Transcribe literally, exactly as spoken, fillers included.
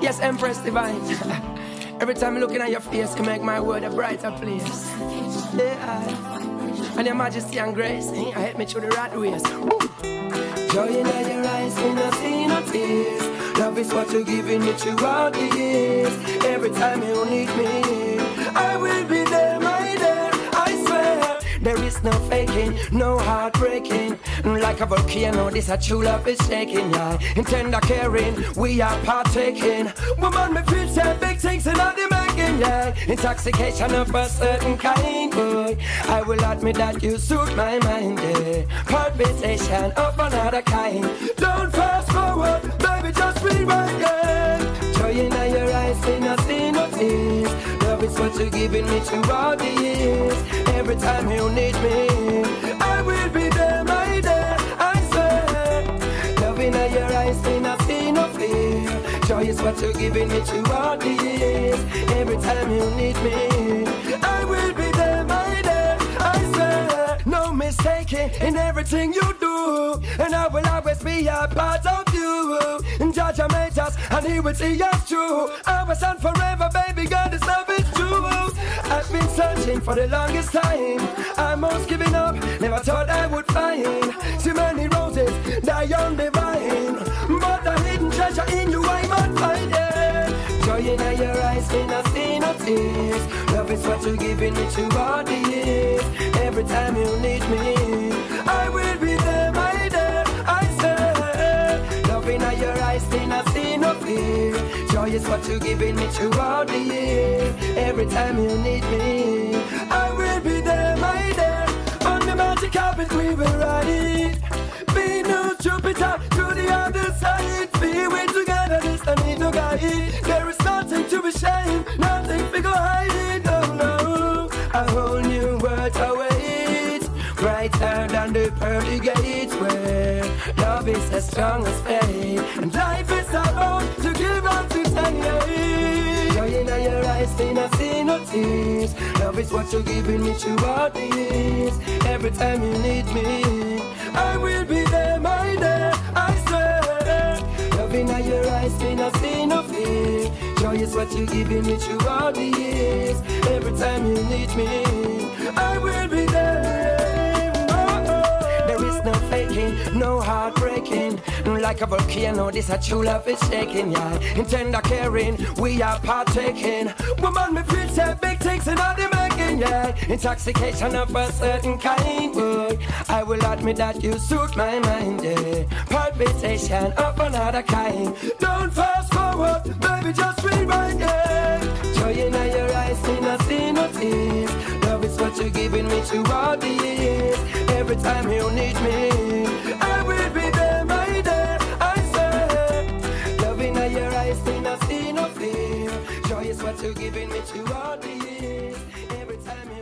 Yes, Empress Divine. Every time I'm looking at your face, you make my world a brighter place. Yeah. And your majesty and grace, I help me through the right ways. Joy in your eyes, we don't see no tears. Love is what you're giving me throughout the years. Every time you need me, I will be there, my dear, I swear. There is no faking, no heartbreaking. Like a volcano, this a true love is shaking, yeah. In tender caring, we are partaking. Woman, me feel say big things in all the making, yeah. Intoxication of a certain kind, boy. I will admit that you suit my mind, yeah. Conversation of another kind. Don't fast forward, baby, just rewind, yeah. Joy in your eyes, see nothing of this. Love is what you're giving me throughout the years. Every time you need me, I will be there, my joy is what you're giving me throughout the years. Every time you need me, I will be there, my dear, I swear. No mistaking in everything you do, and I will always be a part of you. And Jah Jah made us, and He will see us through. Our son forever, baby girl, this love is true. I've been searching for the longest time. I'm almost giving up, never thought I would find too many roses, thy own divine. But the hidden treasure in you I might find, yeah. Joy in your eyes, we not see no tears. Love is what you're giving me throughout the years. Every time you need me, I will be there, my dear, I say. Love in your eyes, we not see no fear. Joy is what you're giving me throughout the years. Every time you need me, I will be there, my dear. On the magic carpet we will ride it. Venus, Jupiter, to the other side. Be we together, this I need no guide. There is nothing to be ashamed, nothing to go hiding. Oh no, a whole new world awaits, brighter than the pearly gates, where love is as strong as faith, and life is our own to give up to take. Joy in your eyes, we not see no tears. Love is what you're giving me throughout the years. Every time you need me, I will be there, my dear, I swear. Love in your eyes, we not see no fear. Joy is what you're giving me throughout the years. Every time you need me, I will be there. Oh, oh. There is no faking, no heartbreaking. Like a volcano, this a true love is shaking, yeah. In tender caring, we are partaking. Woman, me feel say big things in all the making, yeah. Intoxication of a certain kind, boy. I will admit that you suit my mind, yeah. Palpitation of another kind. Don't fast forward, baby, just rewind, yeah. Joy in your eyes, we not see no tears. Love is what you're giving me throughout the years. Every time you need me, I will be there, my dear, I say. Love in your eyes, we not see no fear. Joy is what you're giving me throughout the years. Every time you